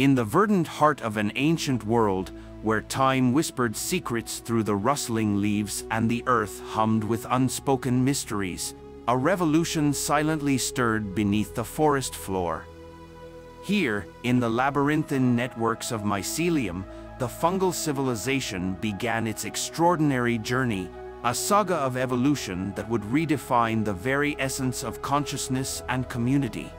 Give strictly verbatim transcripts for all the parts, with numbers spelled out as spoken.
In the verdant heart of an ancient world, where time whispered secrets through the rustling leaves and the earth hummed with unspoken mysteries, a revolution silently stirred beneath the forest floor. Here, in the labyrinthine networks of mycelium, the fungal civilization began its extraordinary journey, a saga of evolution that would redefine the very essence of consciousness and community.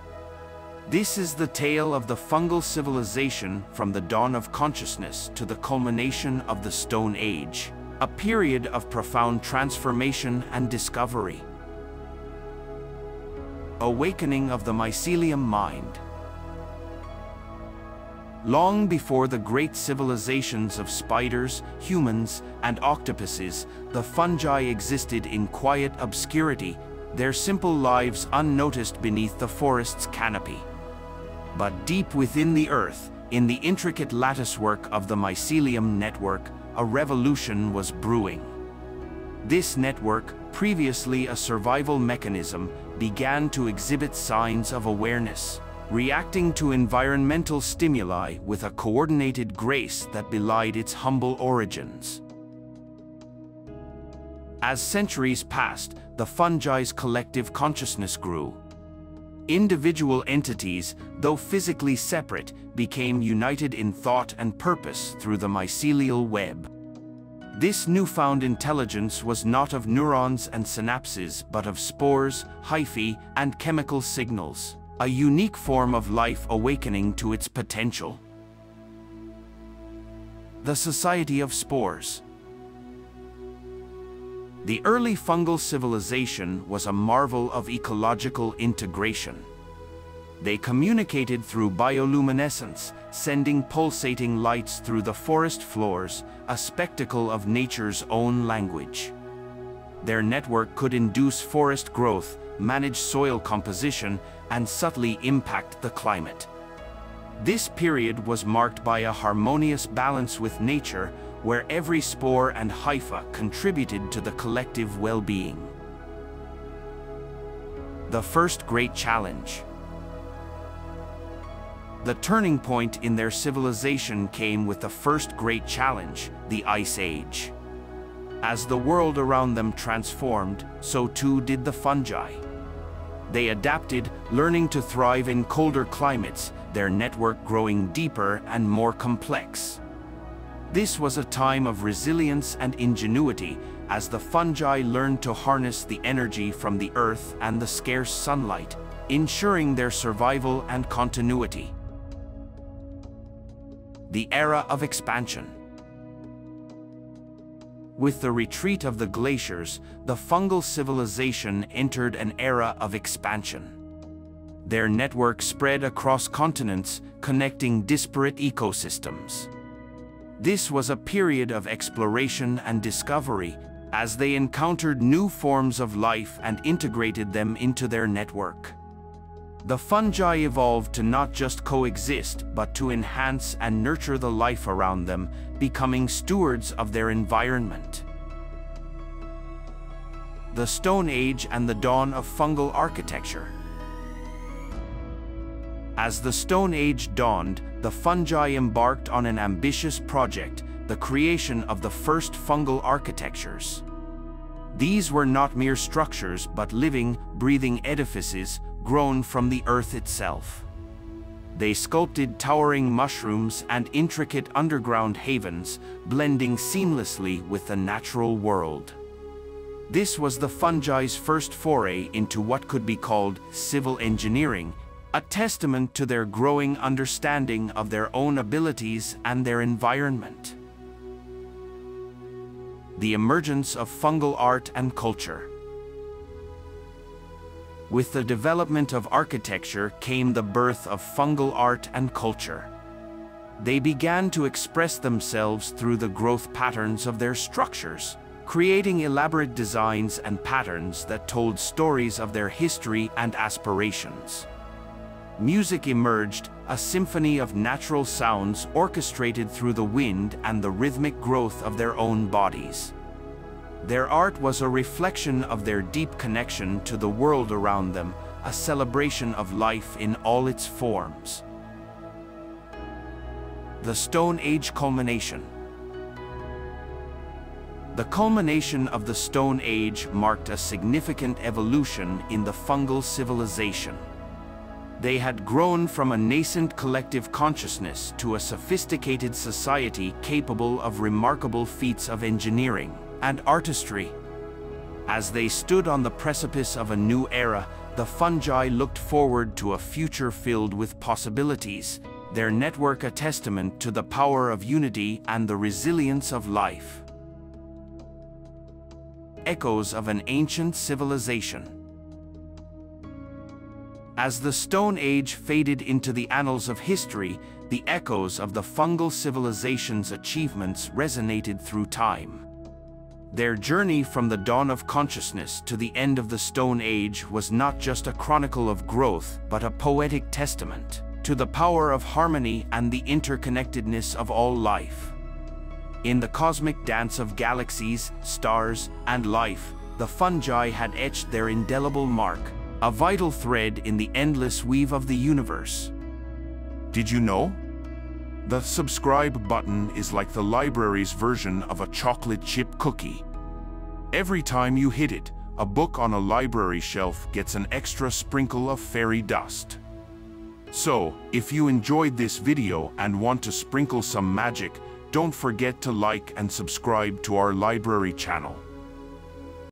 This is the tale of the fungal civilization from the dawn of consciousness to the culmination of the Stone Age, a period of profound transformation and discovery. Awakening of the mycelium mind. Long before the great civilizations of spiders, humans, and octopuses, the fungi existed in quiet obscurity, their simple lives unnoticed beneath the forest's canopy. But deep within the earth, in the intricate latticework of the mycelium network, a revolution was brewing. This network, previously a survival mechanism, began to exhibit signs of awareness, reacting to environmental stimuli with a coordinated grace that belied its humble origins. As centuries passed, the fungi's collective consciousness grew. Individual entities, though physically separate, became united in thought and purpose through the mycelial web. This newfound intelligence was not of neurons and synapses, but of spores, hyphae, and chemical signals. A unique form of life awakening to its potential. The Society of Spores. The early fungal civilization was a marvel of ecological integration. They communicated through bioluminescence, sending pulsating lights through the forest floors, a spectacle of nature's own language. Their network could induce forest growth, manage soil composition, and subtly impact the climate. This period was marked by a harmonious balance with nature, where every spore and hypha contributed to the collective well-being. The first great challenge. The turning point in their civilization came with the first great challenge, the Ice Age. As the world around them transformed, so too did the fungi. They adapted, learning to thrive in colder climates, their network growing deeper and more complex. This was a time of resilience and ingenuity, as the fungi learned to harness the energy from the earth and the scarce sunlight, ensuring their survival and continuity. The era of expansion. With the retreat of the glaciers, the fungal civilization entered an era of expansion. Their network spread across continents, connecting disparate ecosystems. This was a period of exploration and discovery, as they encountered new forms of life and integrated them into their network. The fungi evolved to not just coexist, but to enhance and nurture the life around them, becoming stewards of their environment. The Stone Age and the dawn of fungal architecture. As the Stone Age dawned, the fungi embarked on an ambitious project, the creation of the first fungal architectures. These were not mere structures, but living, breathing edifices, grown from the earth itself. They sculpted towering mushrooms and intricate underground havens, blending seamlessly with the natural world. This was the fungi's first foray into what could be called civil engineering, a testament to their growing understanding of their own abilities and their environment. The emergence of fungal art and culture. With the development of architecture came the birth of fungal art and culture. They began to express themselves through the growth patterns of their structures, creating elaborate designs and patterns that told stories of their history and aspirations. Music emerged, a symphony of natural sounds orchestrated through the wind and the rhythmic growth of their own bodies. Their art was a reflection of their deep connection to the world around them, a celebration of life in all its forms. The Stone Age culmination. The culmination of the Stone Age marked a significant evolution in the fungal civilization. They had grown from a nascent collective consciousness to a sophisticated society capable of remarkable feats of engineering and artistry. As they stood on the precipice of a new era, the fungi looked forward to a future filled with possibilities, their network a testament to the power of unity and the resilience of life. Echoes of an ancient civilization. As the Stone Age faded into the annals of history, the echoes of the fungal civilization's achievements resonated through time. Their journey from the dawn of consciousness to the end of the Stone Age was not just a chronicle of growth, but a poetic testament to the power of harmony and the interconnectedness of all life. In the cosmic dance of galaxies, stars, and life, the fungi had etched their indelible mark, a vital thread in the endless weave of the universe. Did you know? The subscribe button is like the library's version of a chocolate chip cookie. Every time you hit it, a book on a library shelf gets an extra sprinkle of fairy dust. So, if you enjoyed this video and want to sprinkle some magic, don't forget to like and subscribe to our library channel.